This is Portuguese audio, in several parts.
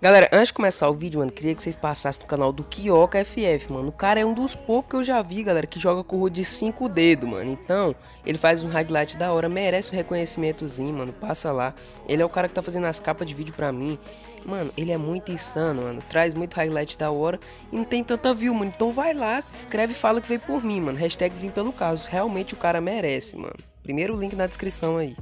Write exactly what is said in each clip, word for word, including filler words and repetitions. Galera, antes de começar o vídeo, mano, queria que vocês passassem no canal do Kioca F F, mano. O cara é um dos poucos que eu já vi, galera, que joga com o de cinco dedos, mano. Então, ele faz um highlight da hora, merece um reconhecimentozinho, mano. Passa lá. Ele é o cara que tá fazendo as capas de vídeo pra mim. Mano, ele é muito insano, mano. Traz muito highlight da hora e não tem tanta view, mano. Então vai lá, se inscreve e fala que veio por mim, mano. Hashtag vim pelo Carlos. Realmente o cara merece, mano. Primeiro link na descrição aí.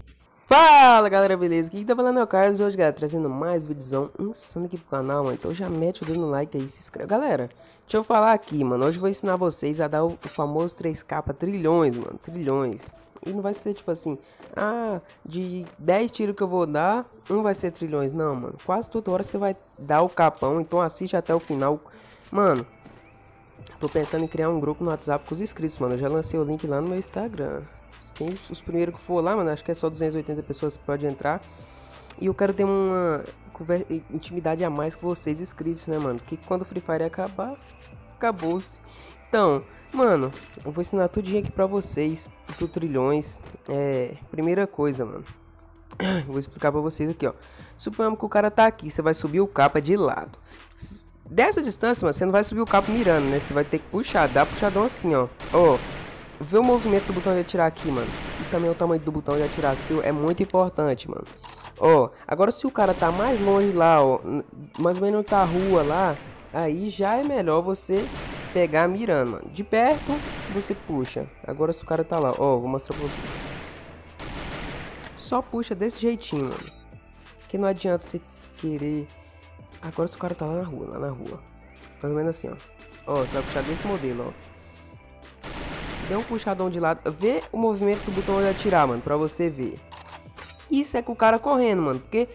Fala, galera, beleza? Quem tá falando é o Carlos. E hoje, galera, trazendo mais videozão insano aqui pro canal, mano. Então já mete o dedo no like aí, se inscreve. Galera, deixa eu falar aqui, mano. Hoje eu vou ensinar vocês a dar o famoso três K trilhões, mano. Trilhões. E não vai ser tipo assim, ah, de dez tiros que eu vou dar, um vai ser trilhões. Não, mano, quase toda hora você vai dar o capão, então assiste até o final. Mano, tô pensando em criar um grupo no WhatsApp com os inscritos, mano. Eu já lancei o link lá no meu Instagram. Quem, os primeiros que for lá, mano, acho que é só duzentas e oitenta pessoas que pode entrar. E eu quero ter uma intimidade a mais com vocês inscritos, né, mano? Que quando o Free Fire acabar, acabou-se. Então, mano, eu vou ensinar tudinho aqui pra vocês, do trilhões. É, primeira coisa, mano, eu vou explicar pra vocês aqui, ó. Suponhamos que o cara tá aqui, você vai subir o capa de lado. Dessa distância, mano, você não vai subir o capa mirando, né? Você vai ter que puxar, dar puxadão assim, ó. Ó, vê o movimento do botão de atirar aqui, mano. E também o tamanho do botão de atirar seu é muito importante, mano. Ó, agora se o cara tá mais longe lá, ó, mais ou menos tá a rua lá, aí já é melhor você pegar mirando, mano. De perto você puxa. Agora se o cara tá lá, ó, vou mostrar pra você. Só puxa desse jeitinho, mano, que não adianta você querer. Agora se o cara tá lá na rua, lá na rua, mais ou menos assim, ó. Ó, você vai puxar desse modelo, ó. Dê um puxadão de lado. Vê o movimento do botão de atirar, mano, pra você ver. Isso é com o cara correndo, mano, porque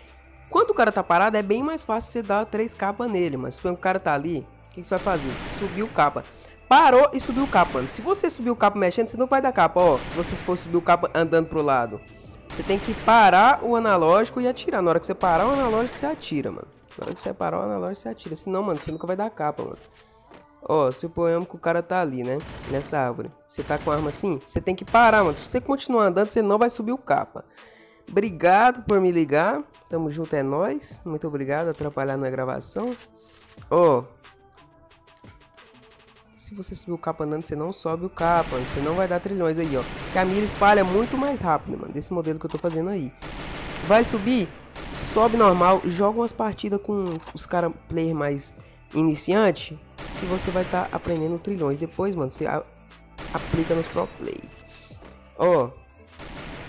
quando o cara tá parado é bem mais fácil você dar três capas nele, mas quando o cara tá ali, o que, que você vai fazer? Subir o capa. Parou e subiu o capa, mano. Se você subir o capa mexendo, você não vai dar capa, ó. Se você for subir o capa andando pro lado, você tem que parar o analógico e atirar. Na hora que você parar o analógico, você atira, mano. Na hora que você parar o analógico, você atira. Senão, mano, você nunca vai dar capa, mano. Ó, suponhamos que o cara tá ali, né? Nessa árvore. Você tá com a arma assim, você tem que parar, mano. Se você continuar andando, você não vai subir o capa. Obrigado por me ligar. Tamo junto, é nóis. Muito obrigado, atrapalhar na gravação. Ó, se você subir o capa andando, você não sobe o capa, mano. Você não vai dar trilhões aí, ó. Que a mira espalha muito mais rápido, mano. Desse modelo que eu tô fazendo aí. Vai subir, sobe normal. Joga umas partidas com os caras player mais iniciante, que você vai tá aprendendo trilhões. Depois, mano, você aplica nos pro play. Ó,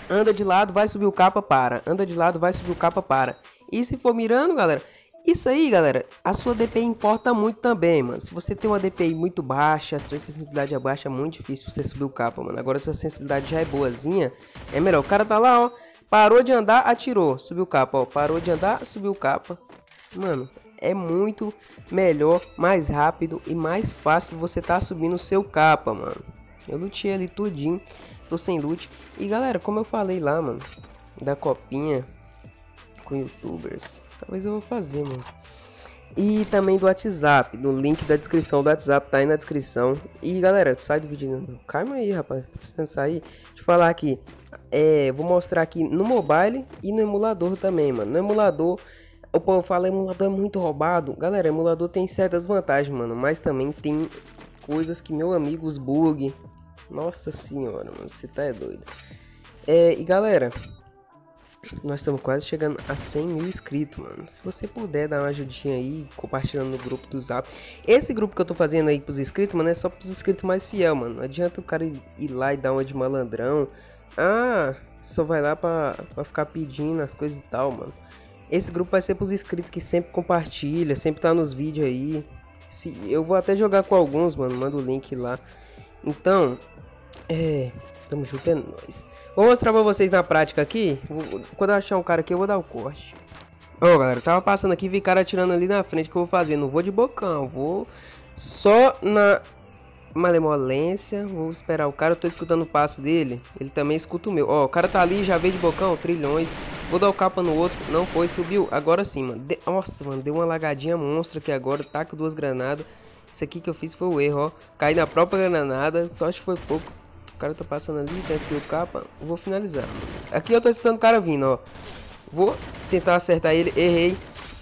anda de lado, vai subir o capa, para. Anda de lado, vai subir o capa, para. E se for mirando, galera, isso aí, galera, a sua D P I importa muito também, mano. Se você tem uma D P I muito baixa, a sua sensibilidade é baixa, é muito difícil você subir o capa, mano. Agora, se a sensibilidade já é boazinha, é melhor. O cara tá lá, ó, parou de andar, atirou, subiu o capa, ó, parou de andar, subiu o capa. Mano, é muito melhor, mais rápido e mais fácil você tá subindo o seu capa, mano. Eu lutei ali tudinho, tô sem loot. E, galera, como eu falei lá, mano, da copinha com youtubers, talvez eu vou fazer, mano. E também do WhatsApp, no link da descrição do WhatsApp, tá aí na descrição. E, galera, sai do vídeo, não. Calma aí, rapaz, tá precisando sair. Deixa eu falar aqui, é, vou mostrar aqui no mobile e no emulador também, mano. No emulador, o povo fala, emulador é muito roubado. Galera, emulador tem certas vantagens, mano, mas também tem coisas que, meu amigo, os bug. Nossa senhora, mano, você tá é doido. É, e, galera, nós estamos quase chegando a cem mil inscritos, mano. Se você puder dar uma ajudinha aí, compartilhando no grupo do Zap. Esse grupo que eu tô fazendo aí pros inscritos, mano, é só pros inscritos mais fiel, mano. Não adianta o cara ir lá e dar uma de malandrão. Ah, só vai lá pra, pra ficar pedindo as coisas e tal, mano. Esse grupo vai ser pros inscritos que sempre compartilha, sempre tá nos vídeos aí. Se, eu vou até jogar com alguns, mano. Manda o link lá. Então, é... tamo junto, é nóis. Vou mostrar pra vocês na prática aqui. Vou, quando eu achar um cara aqui, eu vou dar o corte. Ó, oh, galera, eu tava passando aqui, vi cara atirando ali na frente. O que eu vou fazer? Não vou de bocão, vou só na malemolência. Vou esperar o cara, eu tô escutando o passo dele. Ele também escuta o meu. Ó, o cara tá ali, já veio de bocão, trilhões. Vou dar o capa no outro, não foi, subiu. Agora sim, mano. De... Nossa, mano, deu uma lagadinha monstra aqui agora. Tá com duas granadas. Isso aqui que eu fiz foi o erro, ó. Caí na própria granada, sorte foi pouco. O cara tá passando ali, tá escutando o capa. Vou finalizar. Aqui eu tô escutando o cara vindo, ó. Vou tentar acertar ele, errei.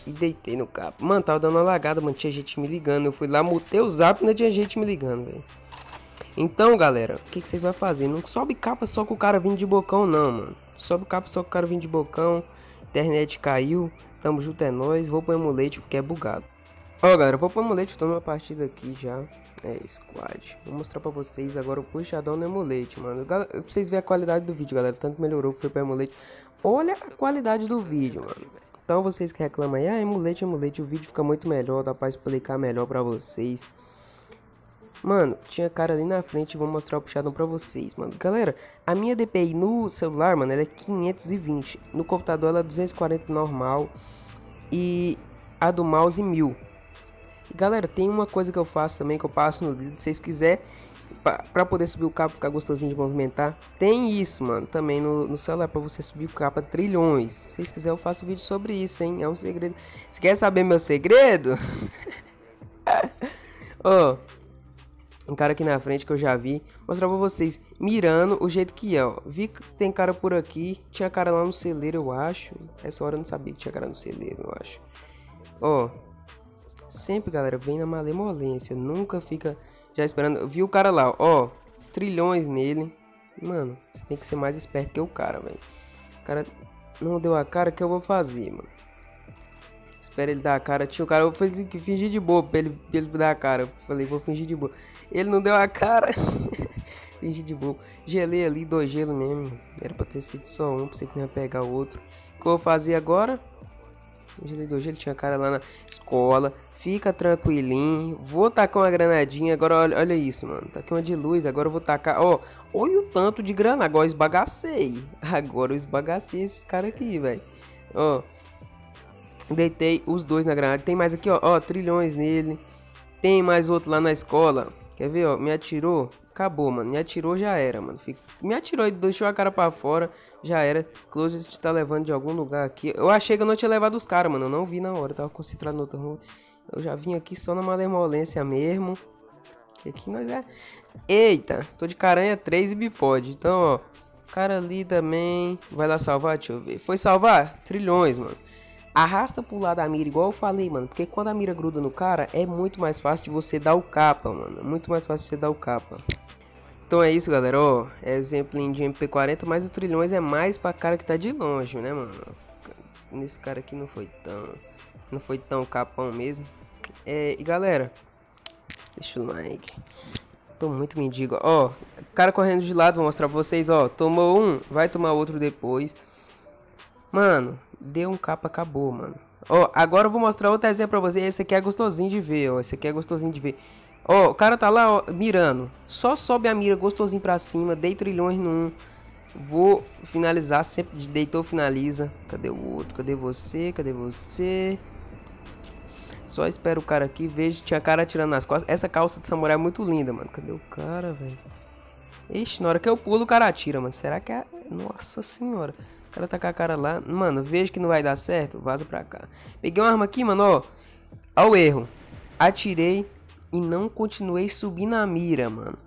E deitei no capa. Mano, tava dando uma lagada, mano. Tinha gente me ligando. Eu fui lá, mutei o zap e não tinha gente me ligando, velho. Então, galera, o que, que vocês vão fazer? Não sobe capa só com o cara vindo de bocão, não, mano. Sobe capa só com o cara vindo de bocão. Internet caiu. Tamo junto, é nóis. Vou pro emulete porque é bugado. Ó, galera, vou pro emulete. Tô numa partida aqui já. É, squad. Vou mostrar pra vocês agora o puxadão no emulete, mano. Pra vocês verem a qualidade do vídeo, galera. Tanto melhorou, foi pro emulete. Olha a qualidade do vídeo, mano. Então vocês que reclamam aí, ah, emulete, emulete, o vídeo fica muito melhor, dá pra explicar melhor pra vocês. Mano, tinha cara ali na frente, vou mostrar o puxadão pra vocês, mano. Galera, a minha D P I no celular, mano, ela é quinhentos e vinte. No computador ela é duzentos e quarenta normal e a do mouse mil. E galera, tem uma coisa que eu faço também, que eu passo no dedo, se vocês quiserem, pra, pra poder subir o capa, ficar gostosinho de movimentar. Tem isso, mano, também no, no celular, pra você subir o capa trilhões. Se vocês quiserem, eu faço um vídeo sobre isso, hein. É um segredo. Você quer saber meu segredo? Ó, oh, um cara aqui na frente que eu já vi. Mostrar pra vocês, mirando o jeito que é, ó. Vi que tem cara por aqui. Tinha cara lá no celeiro, eu acho. Essa hora eu não sabia que tinha cara no celeiro, eu acho. Ó, oh, sempre, galera, vem na malemolência. Nunca fica... Já esperando, eu vi o cara lá, ó, trilhões nele. Mano, você tem que ser mais esperto que o cara, velho. O cara não deu a cara, que eu vou fazer, mano? Espera ele dar a cara, tio, o cara, eu vou fingir de bobo pra ele, pra ele dar a cara. Eu falei, vou fingir de bobo. Ele não deu a cara. Fingir de bobo. Gelei ali, dois gelos mesmo. Era pra ter sido só um, pra você que não ia pegar o outro. O que eu vou fazer agora? Ele tinha cara lá na escola. Fica tranquilinho. Vou tacar uma granadinha. Agora olha, olha isso, mano. Tá aqui uma de luz. Agora eu vou tacar. Ó, olha o tanto de grana. Agora eu esbagacei. Agora eu esbagacei esses caras aqui, velho. Ó, deitei os dois na granada. Tem mais aqui, ó. Ó, trilhões nele. Tem mais outro lá na escola. Quer ver, ó? Me atirou. Acabou, mano. Me atirou, já era, mano. Fica... Me atirou e deixou a cara pra fora. Já era. Close te tá levando de algum lugar aqui. Eu achei que eu não tinha levado os caras, mano. Eu não vi na hora. Eu tava concentrado no outro rumo. Eu já vim aqui só na malemolência mesmo. Que aqui nós é... Eita! Tô de caranha três e bipode. Então, ó. O cara ali também... Vai lá salvar? Deixa eu ver. Foi salvar? Trilhões, mano. Arrasta pro lado da mira, igual eu falei, mano. Porque quando a mira gruda no cara, é muito mais fácil de você dar o capa, mano. É muito mais fácil de você dar o capa. Então é isso, galera, ó. É exemplinho de M P quarenta, mas o trilhões é mais pra cara que tá de longe, né, mano? Nesse cara aqui não foi tão... Não foi tão capão mesmo. É, e galera, deixa o like. Tô muito mendigo, ó. Cara correndo de lado, vou mostrar pra vocês, ó. Tomou um, vai tomar outro depois. Mano, deu um capa, acabou, mano. Ó, agora eu vou mostrar outro exemplo pra vocês. Esse aqui é gostosinho de ver, ó. Esse aqui é gostosinho de ver. Ó, o cara tá lá, ó, mirando. Só sobe a mira gostosinho pra cima. Dei trilhões num. Vou finalizar, sempre de deitou, finaliza. Cadê o outro? Cadê você? Cadê você? Só espero o cara aqui. Vejo, tinha cara atirando nas costas. Essa calça de samurai é muito linda, mano. Cadê o cara, velho? Ixi, na hora que eu pulo, o cara atira, mano. Será que é... Nossa senhora. O cara tá com a cara lá. Mano, vejo que não vai dar certo. Vaza pra cá. Peguei uma arma aqui, mano, ó. Olha o erro. Atirei e não continuei subindo a mira, mano.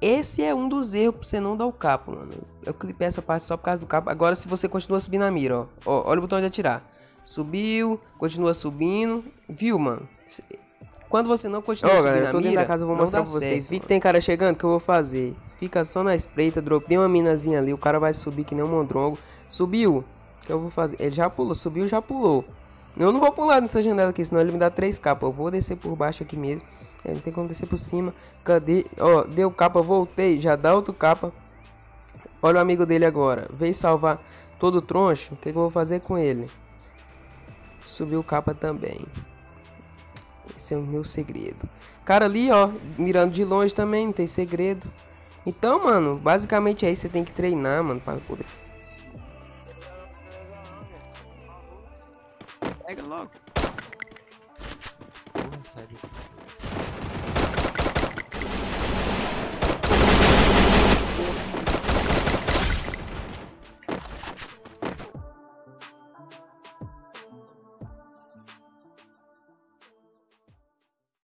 Esse é um dos erros pra você não dar o capa, mano. Eu clipei essa parte só por causa do capa. Agora, se você continua subindo a mira, ó. Ó, olha o botão de atirar. Subiu, continua subindo. Viu, mano? Quando você não continua oh, subindo galera, a mira, da casa, eu vou mostrar pra vocês. Vi que tem cara chegando, que eu vou fazer? Fica só na espreita, dropei uma minazinha ali. O cara vai subir que nem um mondrongo. Subiu, que eu vou fazer? Ele já pulou, subiu, já pulou. Eu não vou pular nessa janela aqui, senão ele me dá três capas. Eu vou descer por baixo aqui mesmo. Não tem como descer por cima. Cadê? Ó, deu capa, voltei, já dá outro capa. Olha o amigo dele agora. Veio salvar todo o troncho. O que, que eu vou fazer com ele? Subiu capa também. Esse é o meu segredo. Cara ali, ó, mirando de longe também, não tem segredo. Então, mano, basicamente aí você tem que treinar, mano, para poder...